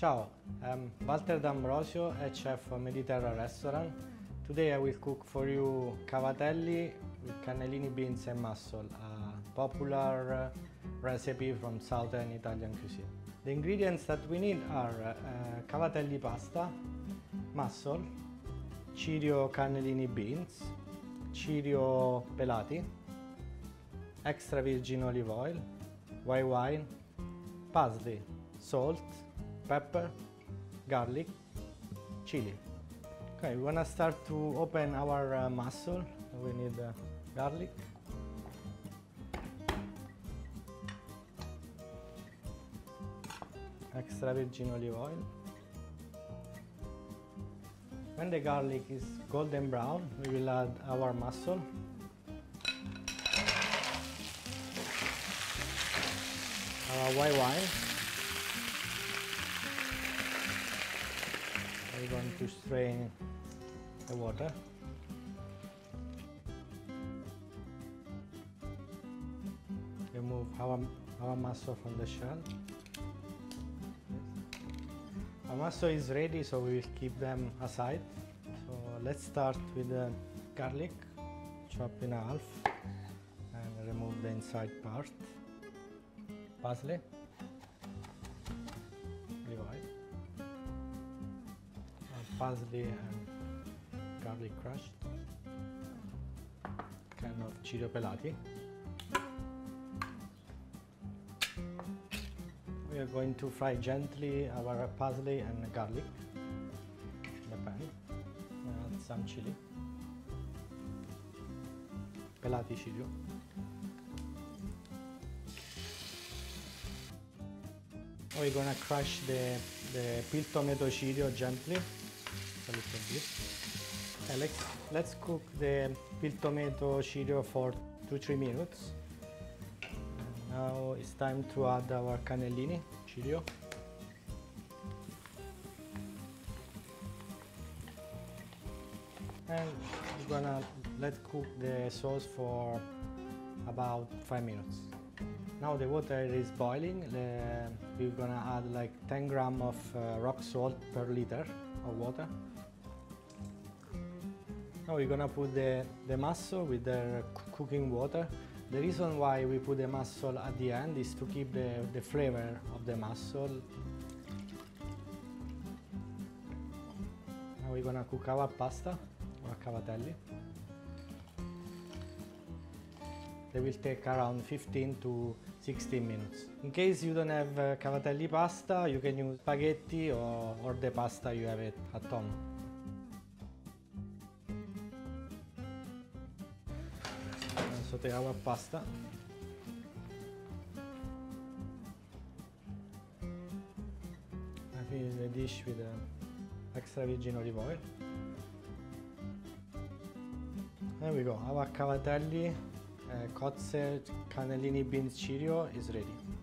Ciao, I'm Walter D'Ambrosio, a chef of Mediterra restaurant. Today I will cook for you cavatelli with cannellini, beans and mussel, a popular recipe from southern Italian cuisine. The ingredients that we need are cavatelli pasta, mussel, Cirio cannellini beans, Cirio pelati, extra virgin olive oil, white wine, parsley, salt, pepper, garlic, chili. Okay, we wanna start to open our mussel. We need garlic. Extra virgin olive oil. When the garlic is golden brown, we will add our mussel. Our white wine. We're going to strain the water. Remove our mussel from the shell. Our mussel is ready, so we will keep them aside. So let's start with the garlic, chop in half and remove the inside part. Parsley, olive oil, parsley and garlic crushed, can of cirio pelati. We are going to fry gently our parsley and garlic in the pan. Add some chili, pelati cirio. We're gonna crush the peeled tomato cirio gently, a little bit. Okay, let's cook the peeled tomato cirio for 2-3 minutes. And now it's time to add our cannellini cirio. And we're gonna let cook the sauce for about 5 minutes. Now the water is boiling, we're gonna add like 10 grams of rock salt per liter of water. Now we're gonna put the mussel with the cooking water. The reason why we put the mussel at the end is to keep the flavor of the mussel. Now we're gonna cook our pasta, or cavatelli. They will take around 15 to 16 minutes. In case you don't have cavatelli pasta, you can use spaghetti or the pasta you have at home. Saute our pasta. I finish the dish with extra virgin olive oil. There we go, our cavatelli cozze cannellini beans cirio is ready.